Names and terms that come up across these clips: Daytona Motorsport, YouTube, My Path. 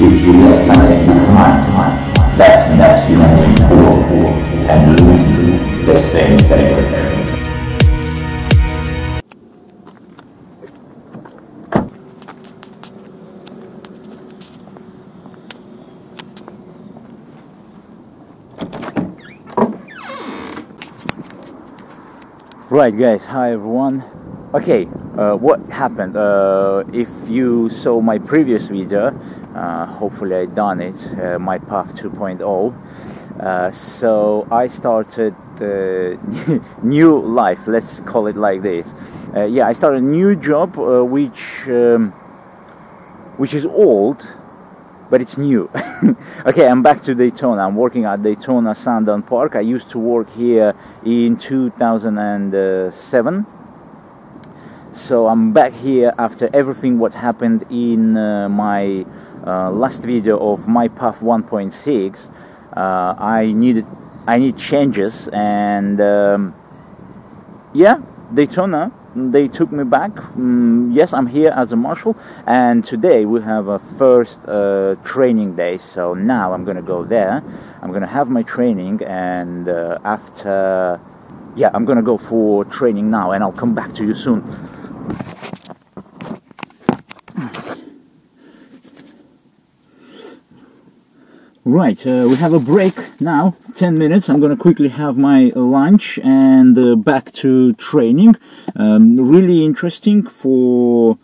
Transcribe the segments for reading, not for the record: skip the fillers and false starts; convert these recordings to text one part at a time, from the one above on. If you let something behind, that makes you poor and lose the same thing. Right guys, hi everyone. Okay, what happened? If you saw my previous video, hopefully I done it, my path 2.0. So I started new life, let's call it like this. Yeah, I started a new job, which is old, but it's new. Okay, I'm back to Daytona. I'm working at Daytona Sandown Park. I used to work here in 2007. So I'm back here after everything what happened in my last video of my path 1.6. I need changes, and yeah, Daytona, they took me back. Yes, I'm here as a marshal, and today we have a first training day. So now I'm gonna go there, I'm gonna have my training, and after, yeah, I'm gonna go for training now, and I'll come back to you soon. Right, we have a break now, 10 minutes. I'm gonna quickly have my lunch and back to training. Really interesting for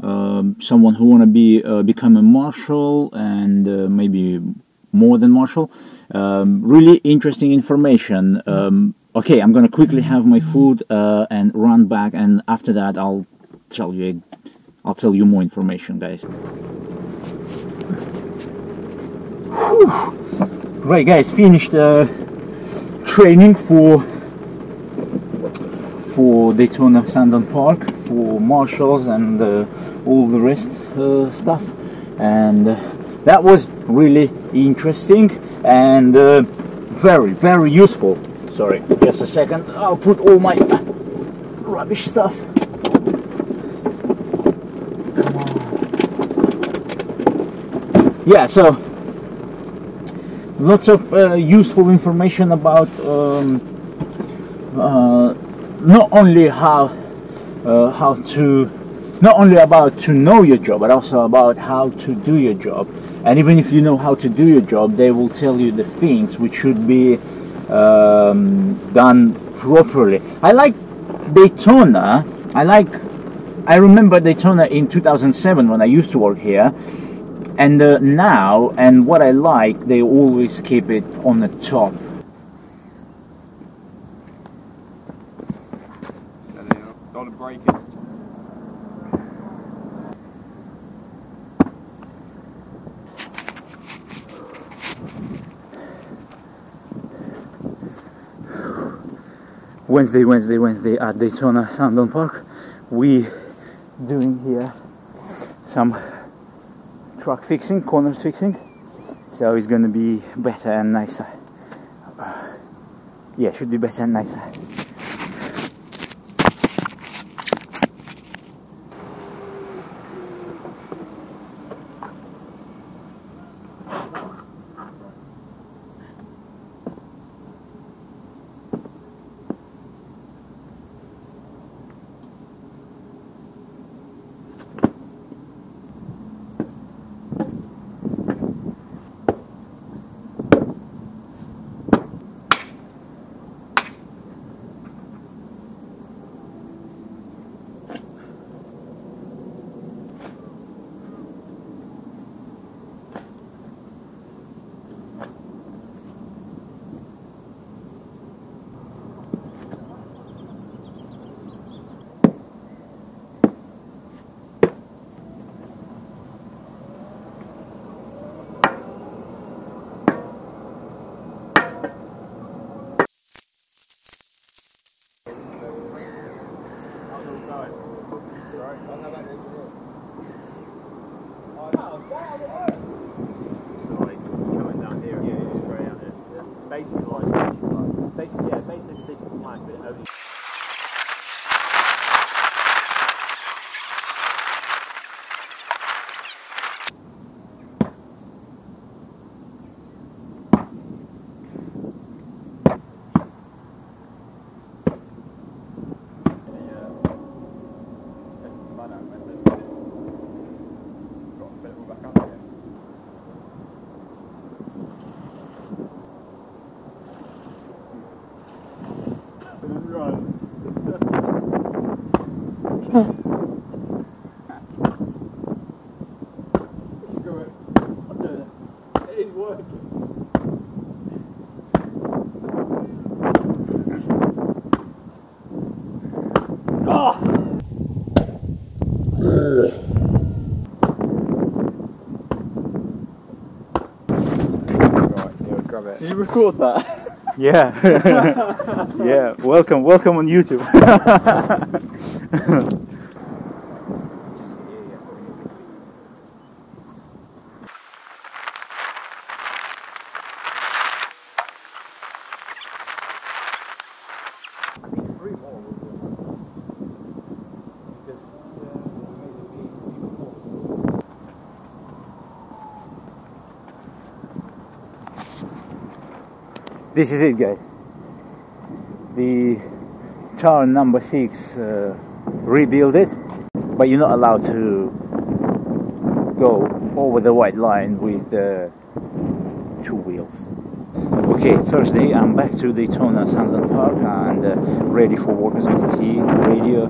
someone who wanna be become a marshal, and maybe more than marshal. Really interesting information. Okay, I'm gonna quickly have my food and run back, and after that I'll tell you more information, guys. Right guys, finished training for Daytona Sandown Park, for marshals and all the rest stuff, and that was really interesting and very, very useful. Sorry, just a second, I'll put all my rubbish stuff. Yeah, so lots of useful information about not only about to know your job, but also about how to do your job. And even if you know how to do your job, they will tell you the things which should be done properly. I like Daytona. I remember Daytona in 2007 when I used to work here. And now, and what I like, they always keep it on the top. Don't break it. Wednesday at Daytona Sandown Park. We doing here some truck fixing, corners fixing, so it's gonna be better and nicer. Yeah, should be better and nicer. Screw it. I'll do it. It is working. Oh! Did you record that? Yeah. Yeah. Welcome on YouTube. This is it, guys. The tower number 6 rebuild it, but you're not allowed to go over the white line with the two wheels. Okay, first day I'm back to Daytona Sandland Park and ready for work, as you can see, radio,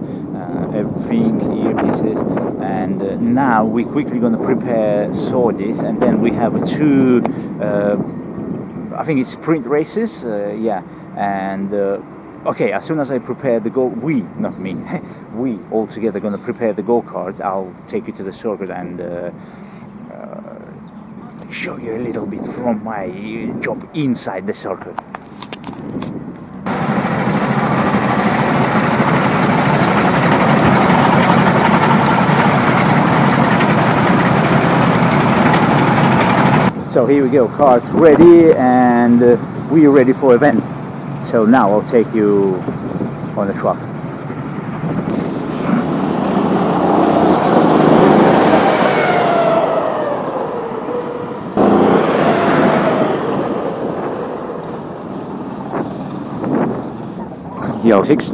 everything, earpieces, and now we're quickly going to prepare swords, and then we have two I think it's sprint races, yeah, and okay, as soon as I prepare the we all together gonna prepare the go-kart. I'll take you to the circuit and show you a little bit from my job inside the circuit. So here we go, car's ready and we're ready for event. So now I'll take you on the track. Yo, Hicks.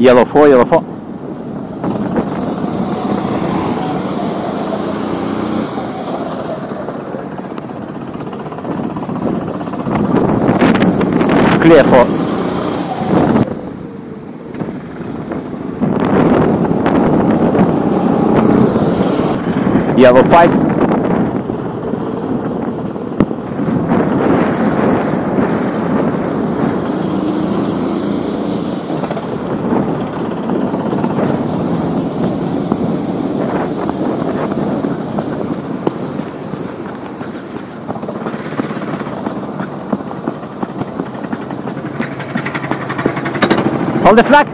Yellow 4, yellow 4. Clear 4. Yellow 5. Hold the flag.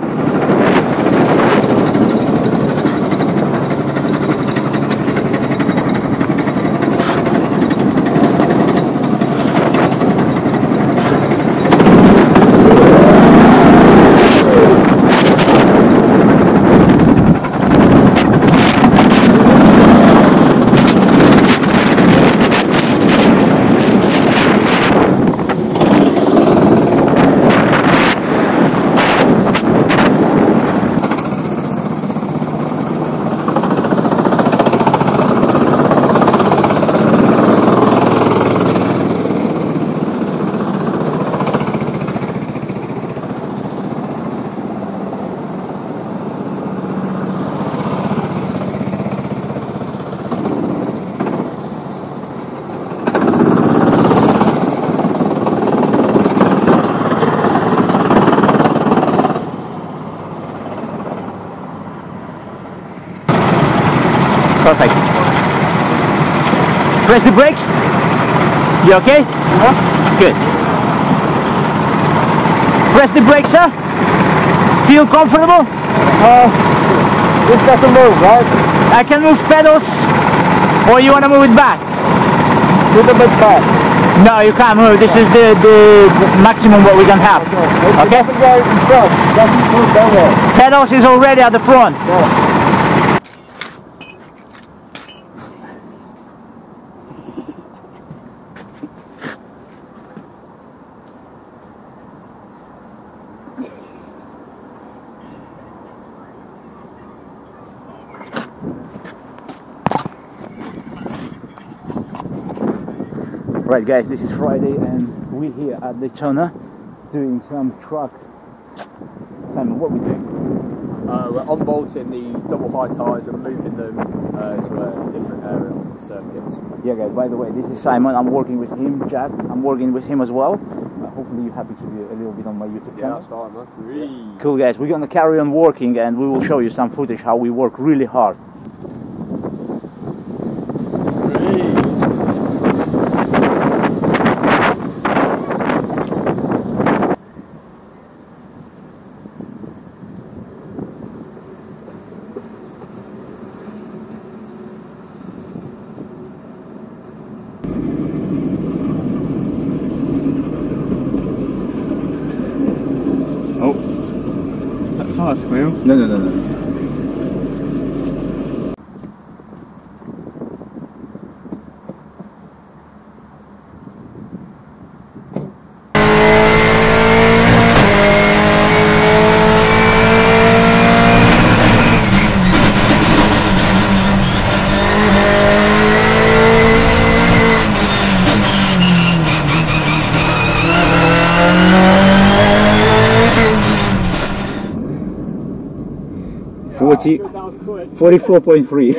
Perfect. Press the brakes. You okay? Uh-huh. Good. Press the brakes, sir. Feel comfortable? This doesn't move, right? I can move pedals, or you want to move it back? A little bit back. No, you can't move. This is the maximum what we can have. Okay? Pedals is already at the front. Yeah. Right guys, this is Friday and we're here at Daytona doing some truck. Simon, what are we doing? We're unbolting the double high tyres and moving them to a different area of the circuit. Yeah guys, by the way, this is Simon, I'm working with him, Jack, I'm working with him as well. Hopefully you're happy to be a little bit on my YouTube channel. Yeah, that's fine, man. Really? Cool guys, we're going to carry on working and we will show you some footage how we work really hard. No, no, no, no. See, 44.3.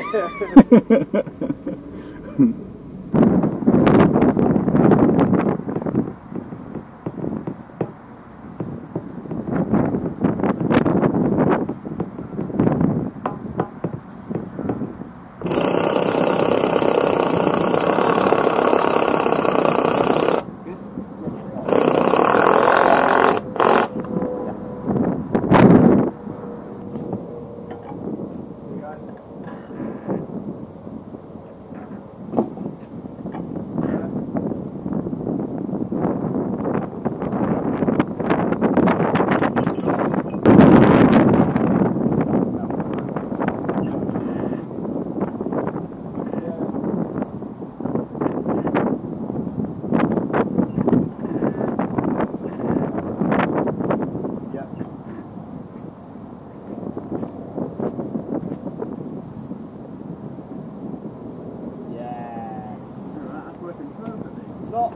Stop!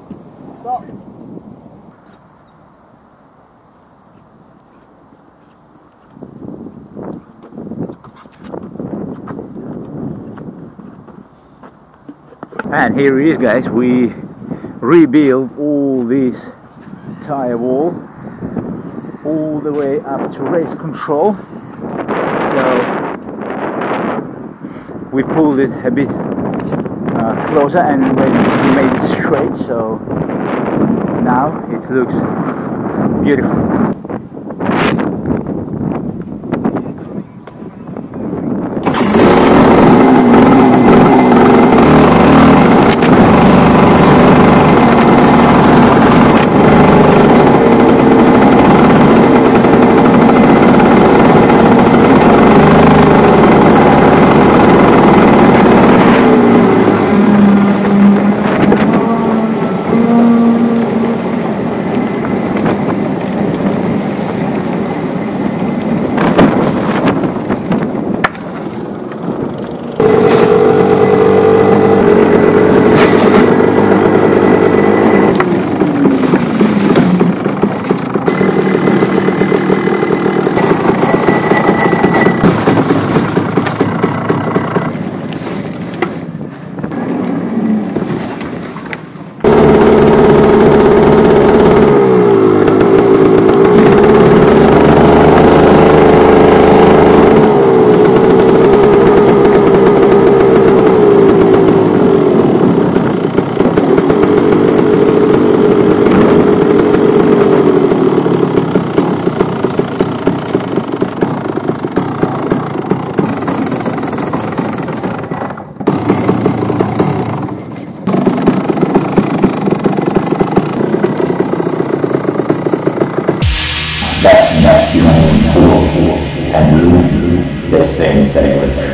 And here it is guys, we rebuild all this tire wall all the way up to race control, so we pulled it a bit closer and we made it straight, so now it looks beautiful. anything.